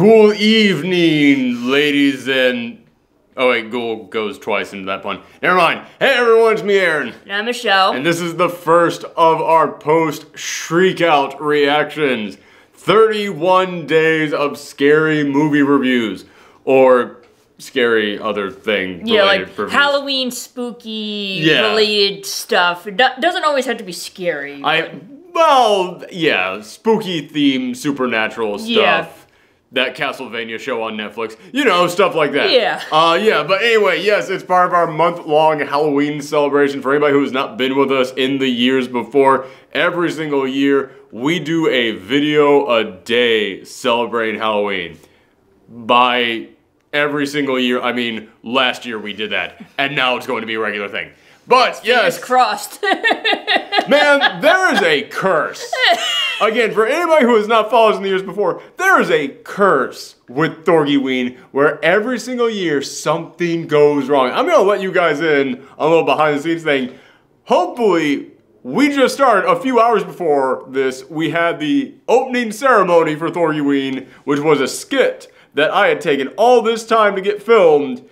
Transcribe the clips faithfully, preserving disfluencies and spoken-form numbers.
Good evening, ladies and... Oh wait, ghoul goes twice into that pun. Never mind. Hey everyone, it's me, Erin. And I'm Michelle. And this is the first of our post-Shriek Out reactions. thirty-one days of scary movie reviews. Or scary other thing. Yeah, like reviews. Halloween spooky yeah. related stuff. It doesn't always have to be scary. I Well, yeah, spooky theme, supernatural stuff. Yeah. That Castlevania show on Netflix. You know, stuff like that. Yeah. Uh, yeah, but anyway, yes, it's part of our month-long Halloween celebration. For anybody who has not been with us in the years before, every single year, we do a video a day celebrating Halloween. By every single year, I mean, last year we did that. And now it's going to be a regular thing. But, yes. Fingers crossed. Man, there is a curse. Again, for anybody who has not followed us in the years before, there is a curse with Thorgiween where every single year something goes wrong. I'm going to let you guys in on a little behind the scenes thing. Hopefully, we just started a few hours before this. We had the opening ceremony for Thorgiween, which was a skit that I had taken all this time to get filmed.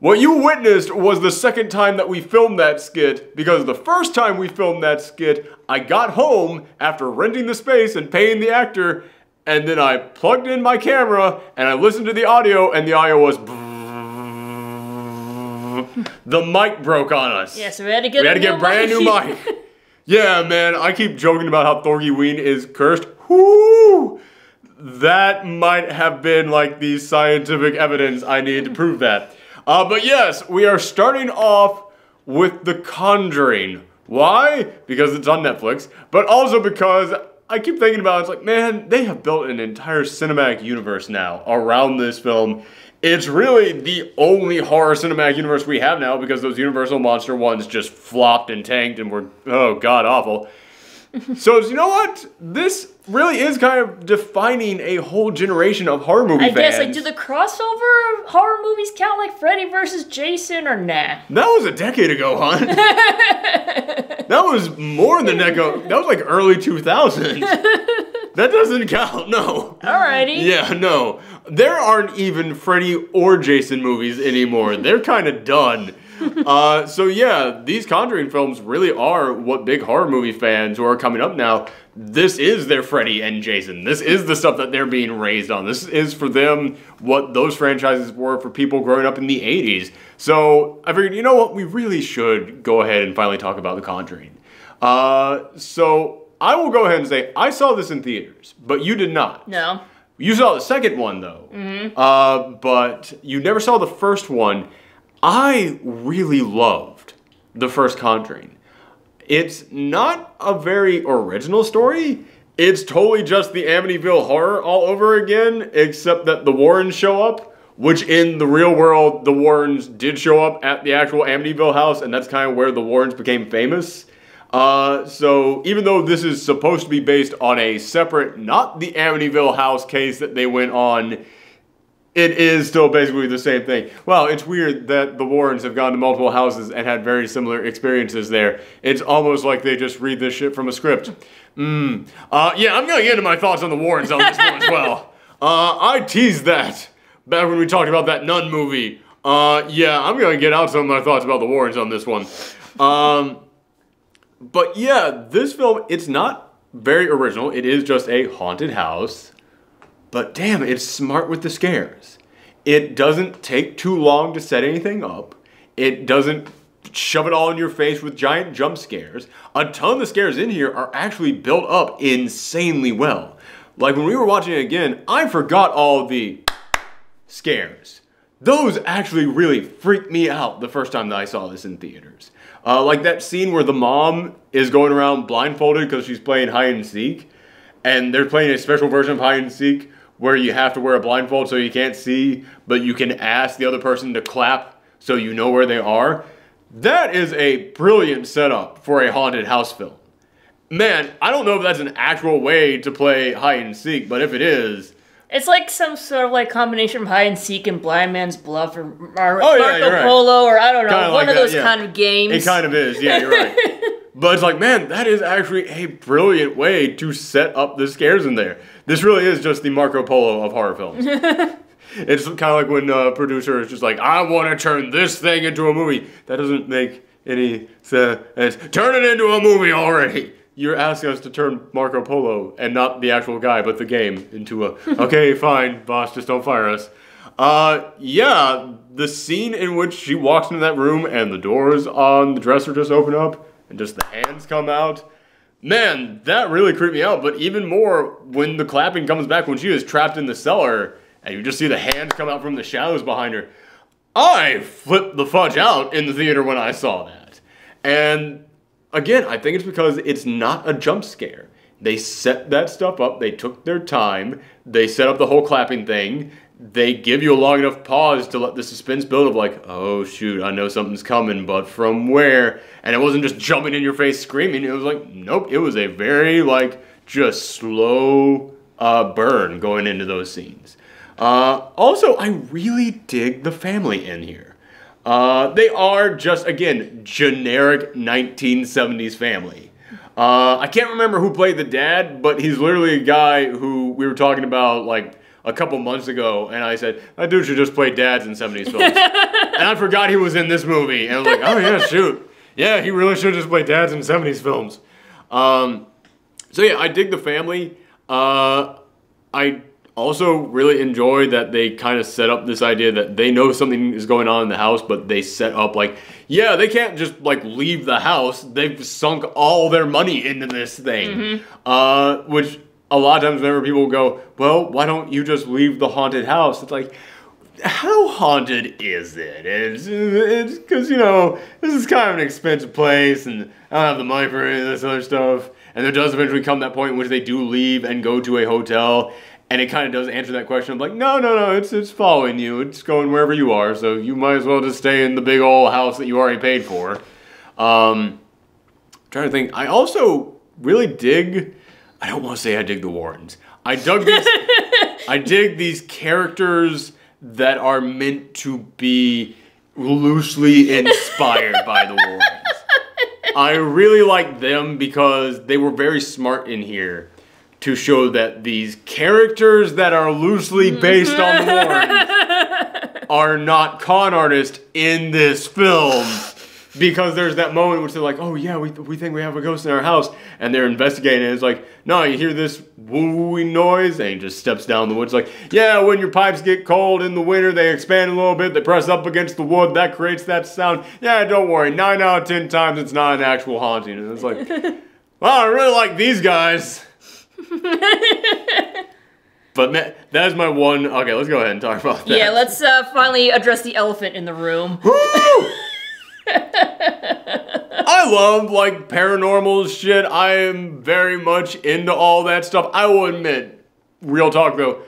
What you witnessed was the second time that we filmed that skit, because the first time we filmed that skit, I got home after renting the space and paying the actor, and then I plugged in my camera, and I listened to the audio, and the audio was... The mic broke on us. Yeah, so we had to get, we had to get brand new mic. Yeah, man, I keep joking about how Thorgiween is cursed. Whoo! That might have been like the scientific evidence I needed to prove that. Uh, but yes, we are starting off with The Conjuring. Why? Because it's on Netflix, but also because I keep thinking about it, it's like, man, they have built an entire cinematic universe now around this film. It's really the only horror cinematic universe we have now because those Universal Monster ones just flopped and tanked and were, oh, god-awful. So, you know what? This really is kind of defining a whole generation of horror movie I fans. I guess, like, do the crossover horror movies count, like Freddy versus Jason, or nah? That was a decade ago, hon. That was more than a decade. That was, like, early two thousands. That doesn't count, no. Alrighty. Yeah, no. There aren't even Freddy or Jason movies anymore. They're kind of done. uh, so yeah, these Conjuring films really are what big horror movie fans who are coming up now, this is their Freddy and Jason. This is the stuff that they're being raised on. This is for them what those franchises were for people growing up in the eighties. So I figured, you know what, we really should go ahead and finally talk about The Conjuring. Uh, so I will go ahead and say, I saw this in theaters, but you did not. No. You saw the second one though, mm-hmm. uh, but you never saw the first one. I really loved the first Conjuring. It's not a very original story. It's totally just the Amityville Horror all over again, except that the Warrens show up, which in the real world, the Warrens did show up at the actual Amityville house, and that's kind of where the Warrens became famous. Uh, so even though this is supposed to be based on a separate, not the Amityville house case that they went on, it is still basically the same thing. Well, it's weird that the Warrens have gone to multiple houses and had very similar experiences there. It's almost like they just read this shit from a script. Mm. Uh, yeah, I'm going to get into my thoughts on the Warrens on this one as well. Uh, I teased that back when we talked about that Nun movie. Uh, yeah, I'm going to get out some of my thoughts about the Warrens on this one. Um, but yeah, this film, it's not very original. It is just a haunted house. But damn, it's smart with the scares. It doesn't take too long to set anything up. It doesn't shove it all in your face with giant jump scares. A ton of the scares in here are actually built up insanely well. Like when we were watching it again, I forgot all the scares. Those actually really freaked me out the first time that I saw this in theaters. Uh, like that scene where the mom is going around blindfolded because she's playing hide and seek. And they're playing a special version of hide and seek where you have to wear a blindfold so you can't see, but you can ask the other person to clap so you know where they are. That is a brilliant setup for a haunted house film. Man, I don't know if that's an actual way to play hide and seek, but if it is... It's like some sort of like combination of hide and seek and blind man's bluff or, or oh, Marco yeah, Polo right. or I don't know, kinda one like of that, those yeah. kind of games. It kind of is, yeah, you're right. But it's like, man, that is actually a brilliant way to set up the scares in there. This really is just the Marco Polo of horror films. It's kind of like when a producer is just like, I want to turn this thing into a movie. That doesn't make any sense. Turn it into a movie already. You're asking us to turn Marco Polo, and not the actual guy, but the game, into a, okay, fine, boss, just don't fire us. Uh, yeah, the scene in which she walks into that room and the doors on the dresser just open up and just the hands come out. Man, that really creeped me out, but even more when the clapping comes back when she is trapped in the cellar and you just see the hands come out from the shadows behind her. I flipped the fudge out in the theater when I saw that. And again, I think it's because it's not a jump scare. They set that stuff up, they took their time, they set up the whole clapping thing, they give you a long enough pause to let the suspense build of like, oh shoot, I know something's coming, but from where? And it wasn't just jumping in your face screaming, it was like, nope, it was a very like, just slow uh, burn going into those scenes. Uh, also, I really dig the family in here. Uh, they are just, again, generic nineteen seventies family. Uh, I can't remember who played the dad, but he's literally a guy who we were talking about like a couple months ago, and I said, that dude should just play dads in seventies films. And I forgot he was in this movie, and I was like, oh yeah, shoot. Yeah, he really should just play dads in seventies films. Um, so yeah, I dig the family. Uh, I also really enjoy that they kind of set up this idea that they know something is going on in the house, but they set up like, yeah, they can't just like leave the house. They've sunk all their money into this thing. Mm-hmm. uh, which a lot of times whenever people go, well, why don't you just leave the haunted house? It's like, how haunted is it? It's, it's cause you know, this is kind of an expensive place and I don't have the money for any of this other stuff. And there does eventually come that point in which they do leave and go to a hotel. And it kind of does answer that question of like, no, no, no, it's it's following you. It's going wherever you are, so you might as well just stay in the big old house that you already paid for. Um, I'm trying to think. I also really dig, I don't want to say I dig the Warrens. I dug these, I dig these characters that are meant to be loosely inspired by the Warrens. I really like them because they were very smart in here to show that these characters that are loosely based on the Warrens are not con artists in this film. Because there's that moment which they're like, oh yeah, we, th we think we have a ghost in our house. And they're investigating and it's like, no, you hear this wooey noise and he just steps down the woods. Like, yeah, when your pipes get cold in the winter, they expand a little bit, they press up against the wood, that creates that sound. Yeah, don't worry, nine out of ten times it's not an actual haunting. And it's like, wow, I really like these guys. But man, that is my one. Okay, let's go ahead and talk about that. Yeah, let's uh, finally address the elephant in the room. I love like paranormal shit. I am very much into all that stuff. I will admit, real talk though,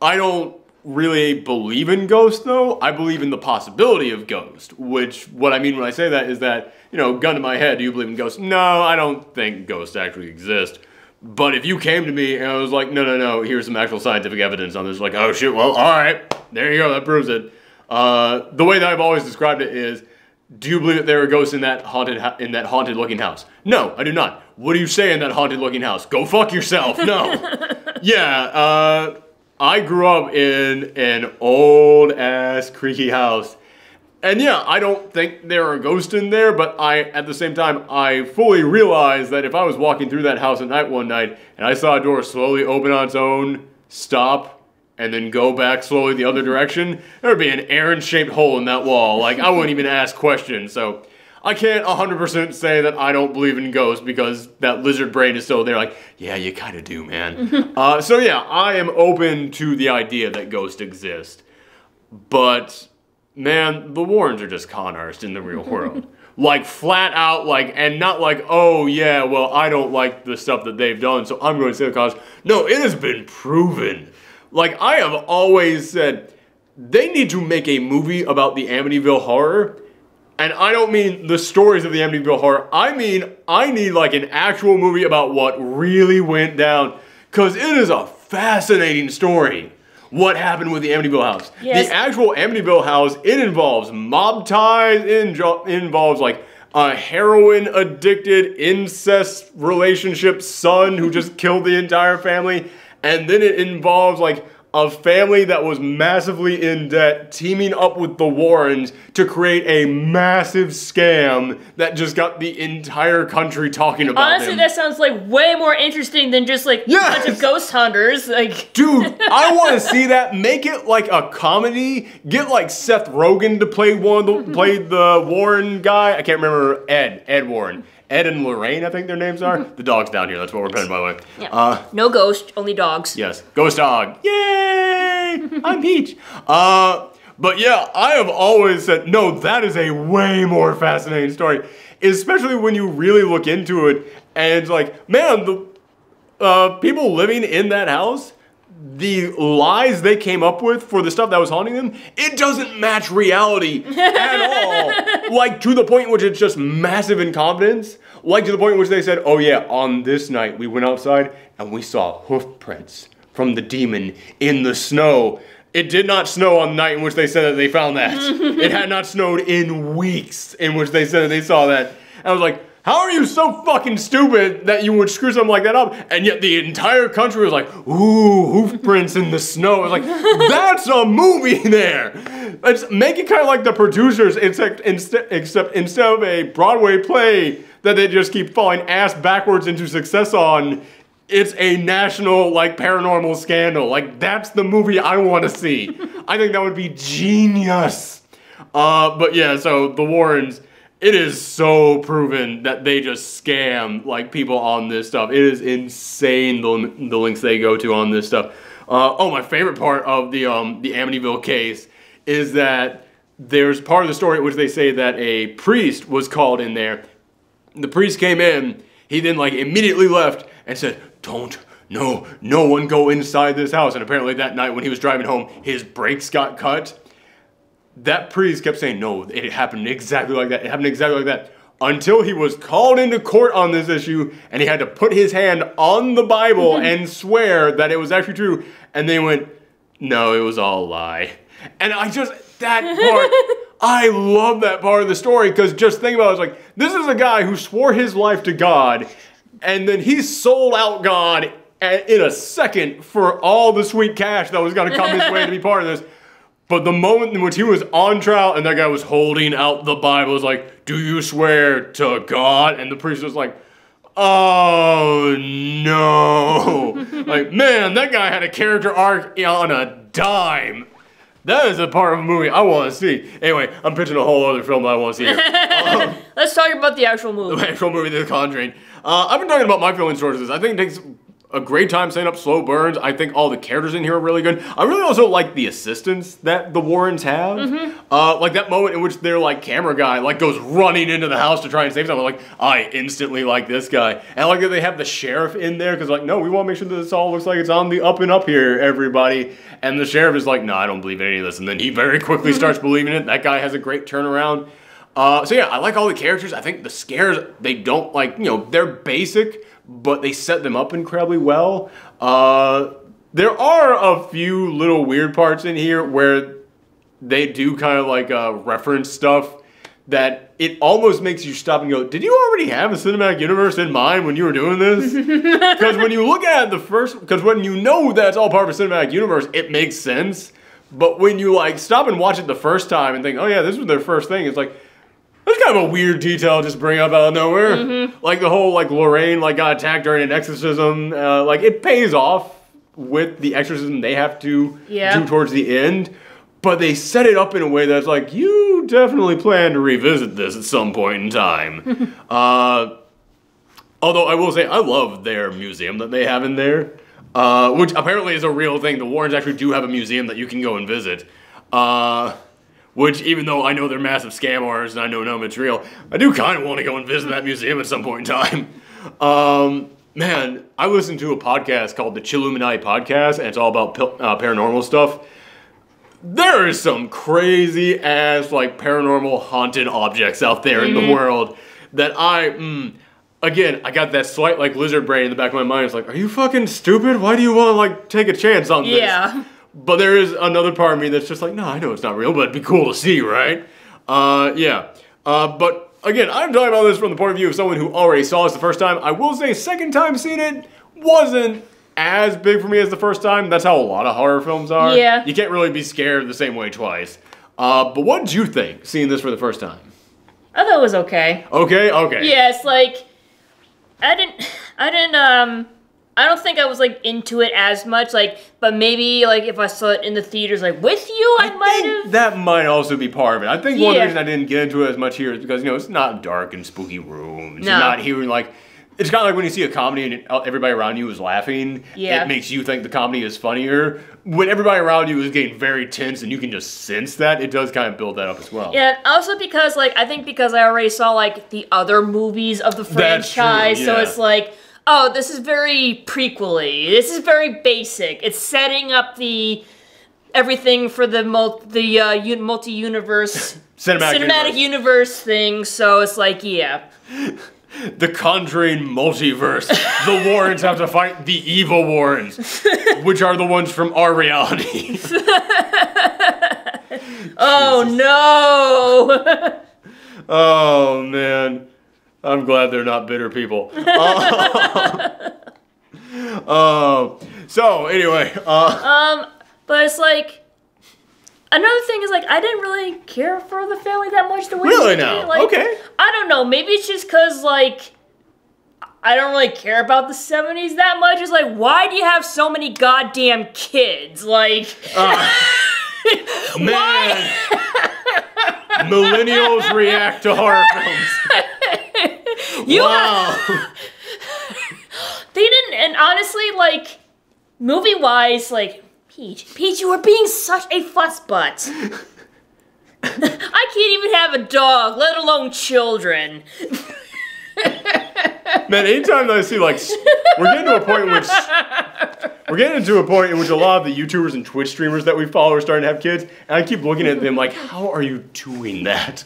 I don't really believe in ghosts though. I believe in the possibility of ghosts, which what I mean when I say that is that, you know, gun to my head, do you believe in ghosts? No, I don't think ghosts actually exist. But if you came to me and I was like, no, no, no, here's some actual scientific evidence on this, like, oh shit, well, all right, there you go, that proves it. Uh, the way that I've always described it is, do you believe that there are ghosts in that haunted in that haunted looking house? No, I do not. What do you say in that haunted looking house? Go fuck yourself. No. Yeah, uh, I grew up in an old ass creaky house. And yeah, I don't think there are ghosts in there, but I, at the same time, I fully realize that if I was walking through that house at night one night, and I saw a door slowly open on its own, stop, and then go back slowly the other direction, there would be an Erin-shaped hole in that wall. Like, I wouldn't even ask questions, so I can't one hundred percent say that I don't believe in ghosts because that lizard brain is still there like, yeah, you kind of do, man. uh, so yeah, I am open to the idea that ghosts exist, but man, the Warrens are just con artists in the real world. Like, flat out, like, and not like, oh, yeah, well, I don't like the stuff that they've done, so I'm going to say the cause. No, it has been proven. Like, I have always said, they need to make a movie about the Amityville Horror. And I don't mean the stories of the Amityville Horror. I mean, I need, like, an actual movie about what really went down. Because it is a fascinating story. What happened with the Amityville house? Yes. The actual Amityville house, it involves mob ties, it involves like a heroin-addicted, incest relationship son who just killed the entire family, and then it involves, like, a family that was massively in debt teaming up with the Warrens to create a massive scam that just got the entire country talking about it. Honestly, them. That sounds like way more interesting than just like yes! a bunch of ghost hunters. Like, dude, I want to see that. Make it like a comedy. Get like Seth Rogen to play one of the, play the Warren guy. I can't remember Ed. Ed Warren. Ed and Lorraine, I think their names are. The dog's down here. That's what we're playing, by the way. Yeah. Uh, no ghost, only dogs. Yes, ghost dog. Yay! I'm Peach. Uh, but yeah, I have always said, no, that is a way more fascinating story, especially when you really look into it and it's like, man, the uh, people living in that house, the lies they came up with for the stuff that was haunting them, it doesn't match reality at all. Like, to the point in which it's just massive incompetence. Like, to the point in which they said, oh yeah, on this night we went outside and we saw hoof prints from the demon in the snow. It did not snow on the night in which they said that they found that. It had not snowed in weeks in which they said that they saw that. And I was like, how are you so fucking stupid that you would screw something like that up? And yet the entire country was like, ooh, hoof prints in the snow. It's like, that's a movie there. Let's make it kind of like The Producers, except, except instead of a Broadway play that they just keep falling ass backwards into success on, it's a national, like, paranormal scandal. Like, that's the movie I want to see. I think that would be genius. Uh, but yeah, so the Warrens, it is so proven that they just scam, like, people on this stuff. It is insane the, the links they go to on this stuff. Uh, oh, my favorite part of the, um, the Amityville case is that there's part of the story in which they say that a priest was called in there. The priest came in. He then, like, immediately left and said, don't, no, no one go inside this house. And apparently that night when he was driving home, his brakes got cut. That priest kept saying, no, it happened exactly like that. It happened exactly like that. Until he was called into court on this issue, and he had to put his hand on the Bible and swear that it was actually true. And they went, no, it was all a lie. And I just, that part, I love that part of the story, because just think about it, it's like, this is a guy who swore his life to God, and then he sold out God in a second for all the sweet cash that was going to come his way to be part of this. But the moment in which he was on trial and that guy was holding out the Bible, was like, do you swear to God? And the priest was like, oh no. Like, man, that guy had a character arc on a dime. That is a part of a movie I want to see. Anyway, I'm pitching a whole other film that I want to see here. Um, Let's talk about the actual movie. The actual movie, The Conjuring. Uh, I've been talking about my film sources. I think it takes a great time setting up slow burns. I think all the characters in here are really good. I really also like the assistance that the Warrens have. Mm-hmm. Uh, like that moment in which their like camera guy like goes running into the house to try and save someone. Like, I instantly like this guy. And I like that they have the sheriff in there, because like, no, we want to make sure that this all looks like it's on the up and up here, everybody. And the sheriff is like, no, I don't believe any of this. And then he very quickly starts believing it. That guy has a great turnaround. Uh, so yeah, I like all the characters. I think the scares, they don't like, you know, they're basic, but they set them up incredibly well. Uh, there are a few little weird parts in here where they do kind of like uh, reference stuff that it almost makes you stop and go, did you already have a cinematic universe in mind when you were doing this? Because when you look at it the first, because when you know that's all part of a cinematic universe, it makes sense. But when you like stop and watch it the first time and think, oh yeah, this was their first thing, it's like, that's kind of a weird detail to just bring up out of nowhere. Mm-hmm. Like the whole like Lorraine like got attacked during an exorcism. Uh, like it pays off with the exorcism they have to yeah. do towards the end. But they set it up in a way that's like, you definitely plan to revisit this at some point in time. uh, although I will say I love their museum that they have in there. Uh, which apparently is a real thing. The Warrens actually do have a museum that you can go and visit. Uh... Which, even though I know they're massive scam artists and I know no it's real, I do kind of want to go and visit that museum at some point in time. Um, man, I listened to a podcast called the Chiluminae Podcast, and it's all about uh, paranormal stuff. There is some crazy ass, like, paranormal haunted objects out there mm-hmm. in the world that I, mm, again, I got that slight, like, lizard brain in the back of my mind. It's like, are you fucking stupid? Why do you want to, like, take a chance on this? Yeah. But there is another part of me that's just like, no, I know it's not real, but it'd be cool to see, right? Uh, yeah. Uh, but Again, I'm talking about this from the point of view of someone who already saw this the first time. I will say second time seeing it wasn't as big for me as the first time. That's how a lot of horror films are. Yeah. You can't really be scared the same way twice. Uh, but what did you think seeing this for the first time? I thought it was okay. Okay, okay. Yeah, it's like, I didn't, I didn't, um, I don't think I was like into it as much, like, but maybe like if I saw it in the theaters like with you, I, I might have. That might also be part of it. I think yeah. one of the reasons I didn't get into it as much here is because, you know, it's not dark and spooky rooms. No. You're not hearing like, it's kind of like when you see a comedy and everybody around you is laughing. Yeah. It makes you think the comedy is funnier. When everybody around you is getting very tense and you can just sense that, it does kind of build that up as well. Yeah, also because like, I think because I already saw like the other movies of the franchise, true, yeah. so it's like, oh, this is very prequel-y. This is very basic. It's setting up the everything for the multi, the uh, multi-universe cinematic, cinematic universe. universe thing. So it's like, yeah, the Conjuring multiverse. The Warrens have to fight the evil Warrens, which are the ones from our reality. Oh no! Oh man. I'm glad they're not bitter people. Uh, uh, so anyway. Uh, um, but it's like, another thing is like, I didn't really care for the family that much. The way really now? Like, okay. I don't know. Maybe it's just because like, I don't really care about the seventies that much. It's like, why do you have so many goddamn kids? Like, uh, man, millennials react to horror films. You wow. Have, they didn't, and honestly, like, movie-wise, like, Peach, Peach, you are being such a fussbutt. I can't even have a dog, let alone children. Man, anytime that I see, like, we're getting to a point in which, we're getting to a point in which a lot of the YouTubers and Twitch streamers that we follow are starting to have kids, and I keep looking at them like, how are you doing that?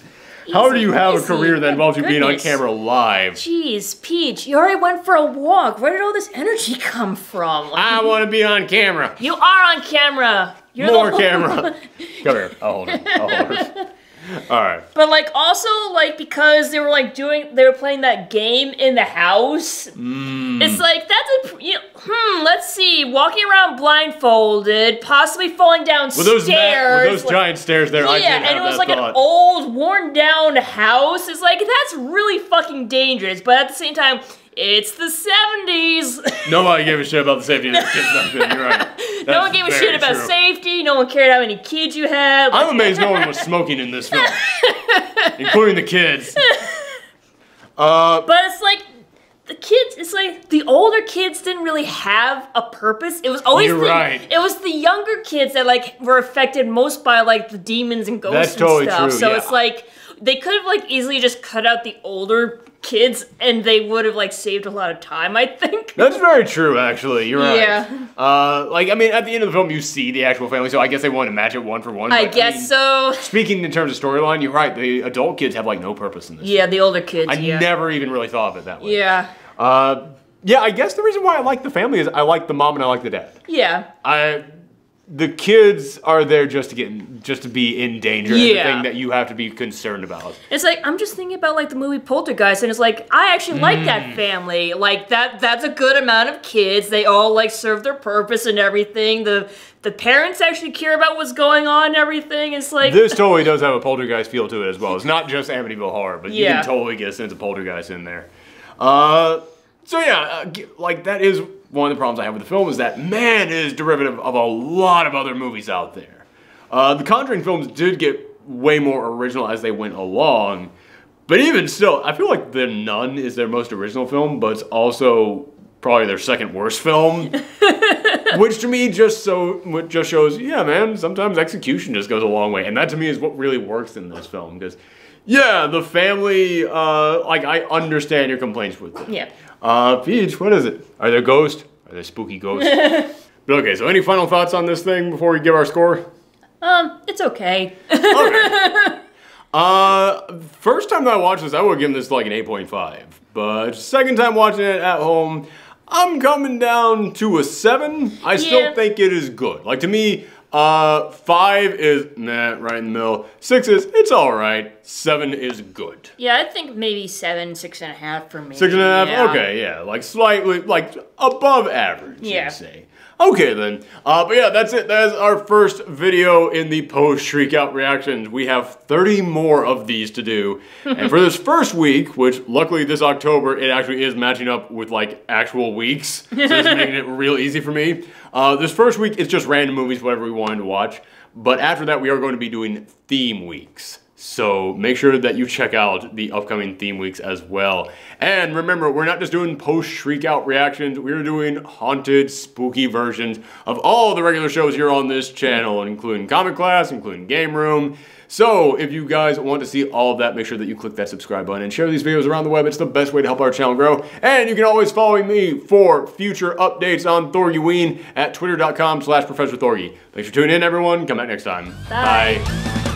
How do you have easy. a career that involves you being on camera live? Jeez, Peach, you already went for a walk. Where did all this energy come from? Like, I want to be on camera. You are on camera. You're More the camera. Come here. I'll hold it. I'll hold it. All right. But like also like because they were like doing, they were playing that game in the house. Mm. It's like, that's a, you know, hmm, let's see, walking around blindfolded, possibly falling down with those stairs. With those like, giant stairs there, yeah, I can't have that Yeah, and it was like thought. an old, worn down house. It's like, that's really fucking dangerous. But at the same time, it's the seventies. Nobody gave a shit about the safety of the kids. You're right. That's no one gave a shit about true. safety. No one cared how many kids you had. Like, I'm amazed no one was smoking in this film, including the kids. Uh, but it's like the kids. It's like the older kids didn't really have a purpose. It was always you're the, right. It was the younger kids that like were affected most by like the demons and ghosts That's and totally stuff. True, so yeah. it's like they could have like easily just cut out the older kids and they would have like saved a lot of time, I think. That's very true, actually. You're right. Yeah. Uh, like, I mean, at the end of the film, you see the actual family, so I guess they want to match it one for one. I guess I mean, so. Speaking in terms of storyline, you're right. The adult kids have like no purpose in this. Yeah, show. the older kids. I yeah. never even really thought of it that way. Yeah. Uh, yeah, I guess the reason why I like the family is I like the mom and I like the dad. Yeah. I. The kids are there just to get, just to be in danger. Yeah. And the thing that you have to be concerned about. It's like, I'm just thinking about like the movie Poltergeist, and it's like, I actually mm. like that family. Like that, that's a good amount of kids. They all like serve their purpose and everything. The the parents actually care about what's going on and everything. It's like this totally does have a Poltergeist feel to it as well. It's not just Amityville Horror, but yeah. you can totally get a sense of Poltergeist in there. Uh, so yeah, uh, like that is. One of the problems I have with the film is that, man, it is derivative of a lot of other movies out there. Uh, the Conjuring films did get way more original as they went along, but even still, I feel like The Nun is their most original film, but it's also probably their second worst film, which to me just so just shows, yeah, man, sometimes execution just goes a long way, and that to me is what really works in this film, because, yeah, the family, uh, like, I understand your complaints with it. Yeah. Uh, Peach, what is it? Are there ghosts? Are there spooky ghosts? But okay, so any final thoughts on this thing before we give our score? Um, it's okay. Okay. Uh, first time that I watched this, I would have given this like an eight point five. But second time watching it at home, I'm coming down to a seven. I yeah. still think it is good. Like, to me, Uh, five is, nah, right in the middle. Six is, it's all right. Seven is good. Yeah, I think maybe seven, six and a half for me. Six and a half? Yeah. Okay, yeah. Like slightly, like above average, yeah. You'd say. Okay, then. Uh, but yeah, that's it. That is our first video in the post-Shriek Out reactions. We have thirty more of these to do. And for this first week, which luckily this October, it actually is matching up with, like, actual weeks. So it's making it real easy for me. Uh, this first week, it's just random movies, whatever we wanted to watch. But after that, we are going to be doing theme weeks. So make sure that you check out the upcoming theme weeks as well. And remember, we're not just doing post-Shriek Out reactions, we're doing haunted, spooky versions of all the regular shows here on this channel, including Comic Class, including Game Room. So if you guys want to see all of that, make sure that you click that subscribe button and share these videos around the web. It's the best way to help our channel grow. And you can always follow me for future updates on Thorgiween at twitter dot com slash Professor Thorgi. Thanks for tuning in, everyone. Come back next time. Bye. Bye.